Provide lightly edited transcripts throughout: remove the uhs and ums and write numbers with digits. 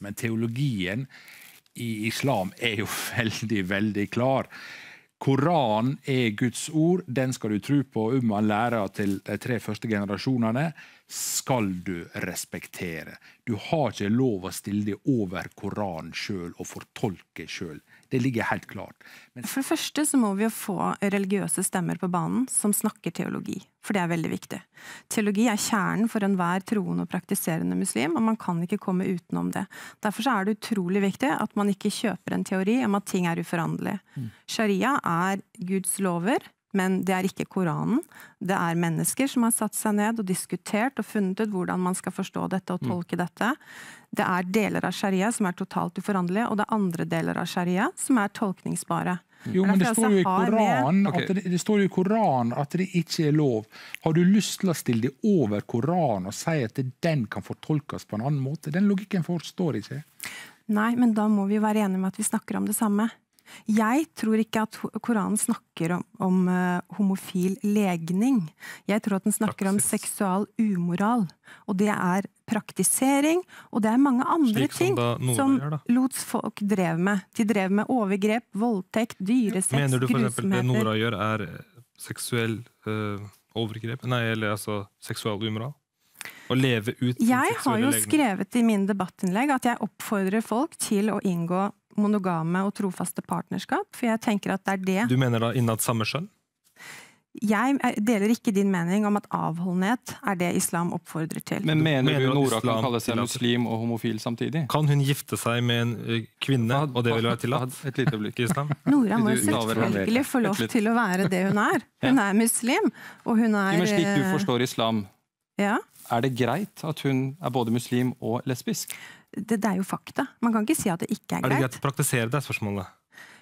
Men teologien i islam er jo veldig, veldig klar. Koranen er Guds ord, den skal du tro på, og man lærer til de 3 første generasjonene, skal du respektere. Du har ikke lov å stille deg over Koranen selv og fortolke selv. Det ligger helt klart. Men for det første så må vi jo få religiøse stemmer på banen som snakker teologi, for det er veldig viktig. Teologi er kjernen for enhver troende og praktiserende muslim, og man kan ikke komme utenom det. Derfor så er det utrolig viktig at man ikke kjøper en teori om at ting er uforanderlig. Sharia er Guds lover, men det er ikke Koranen. Det er mennesker som har satt seg ned og diskutert og funnet ut hvordan man skal forstå dette og tolke dette. Det er deler av sharia som er totalt uforanderlige, og det er andre deler av sharia som er tolkningsbare. Jo, men det står jo i Koranen at det ikke er lov. Har du lyst til å stille deg over Koranen og si at den kan fortolkes på en annen måte? Den logikken forstår ikke. Nei, men da må vi være enige med at vi snakker om det samme. Jeg tror ikke at Koranen snakker om homofil legning. Jeg tror at den snakker om seksual umoral. Og det er praktisering, og det er mange andre ting som lotsfolk drev med. De drev med overgrep, voldtekt, dyresex, grusomheter. Mener du for eksempel det Nora gjør er seksuell overgrep? Nei, eller altså seksual umoral? Å leve ut sin seksuelle legning? Jeg har jo skrevet i min debattinnlegg at jeg oppfordrer folk til å inngå monogame og trofaste partnerskap, for jeg tenker at det er det. Du mener da innad samme kjønn? Jeg deler ikke din mening om at avholdenhet er det islam oppfordrer til. Men mener du Nora kan kalle seg muslim og homofil samtidig? Kan hun gifte seg med en kvinne, og det vil være tillatt? Et lite blikk i islam. Nora må selvfølgelig få lov til å være det hun er. Hun er muslim, og hun er... Men slik du forstår islam, er det greit at hun er både muslim og lesbisk? Det er jo fakta. Man kan ikke si at det ikke er greit. Er det greit å praktisere det spørsmålet?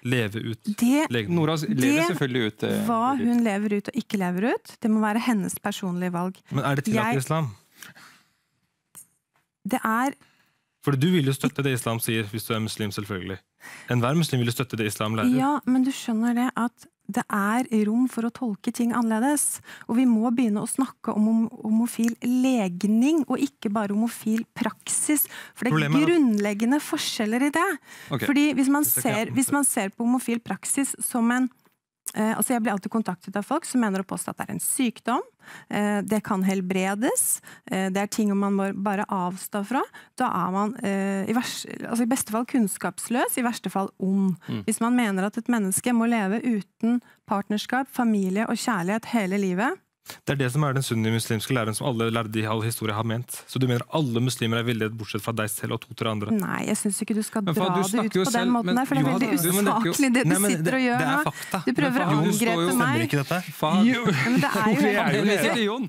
Leve ut? Nora lever selvfølgelig ut. Hva hun lever ut og ikke lever ut, det må være hennes personlige valg. Men er det tillatt i islam? Det er... For du vil jo støtte det islam sier, hvis du er muslim selvfølgelig. Enhver muslim vil jo støtte det islam lærer. Ja, men du skjønner det at det er rom for å tolke ting annerledes. Og vi må begynne å snakke om homofil legning, og ikke bare homofil praksis. For det er grunnleggende forskjeller i det. Fordi hvis man ser på homofil praksis som en... Altså jeg blir alltid kontaktet av folk som mener å påstå at det er en sykdom, det kan helbredes, det er ting man må bare avstå fra. Da er man i beste fall kunnskapsløs, i verste fall ond. Hvis man mener at et menneske må leve uten partnerskap, familie og kjærlighet hele livet. Det er det som er den sunnimuslimske læreren som alle lærde i all historie har ment. Så du mener alle muslimer er villet bortsett fra deg selv og 2-3 andre? Nei, jeg synes ikke du skal dra det ut på den måten der, for det er veldig usaklig det du sitter og gjør. Du prøver å angrepe meg. Det er jo